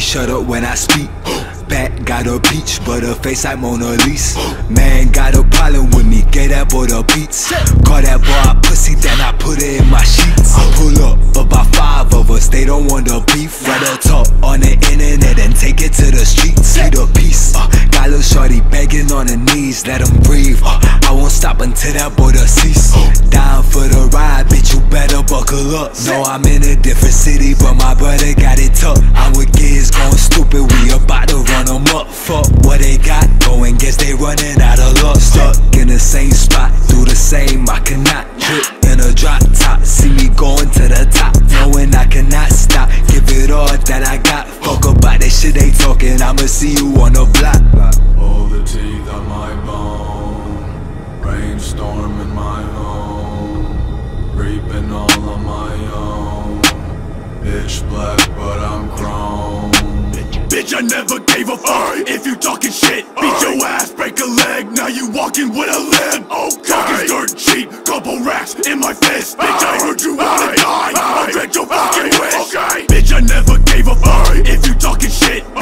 she shut up when I speak. Back got a peach, but her face like Mona Lisa. Man got a problem with me, get that boy the beats. Call that boy a pussy, then I put it in my sheets. Pull up, about five of us, they don't want the beef. Rather talk on the internet and take it to the streets. See the peace, got lil' shorty begging on her knees, let him breathe. I won't stop until that boy the cease. Down for the ride, bitch, you better buckle up. No, I'm in a different city, but my brother got it tough. I'm with kids going stupid, we about to run them up. Fuck what they got going, guess they running out of luck. Stuck in the same spot, do the same, I cannot. Drip in a drop top, see me going to the top, knowing I cannot stop. Give it all that I got, fuck about that shit they talking, I'ma see you on the block. All the teeth on my bone, rainstorm in my home, reaping all on my own. Bitch black but I'm grown. Bitch, I never gave a fuck if you talking shit. Beat your ass, break a leg, now you walking with a limp. Okay. Talking dirt cheap, couple racks in my fist. Bitch, I heard you wanna die, I'll drink your fucking wish. Okay. Bitch, I never gave a fuck if you talking shit.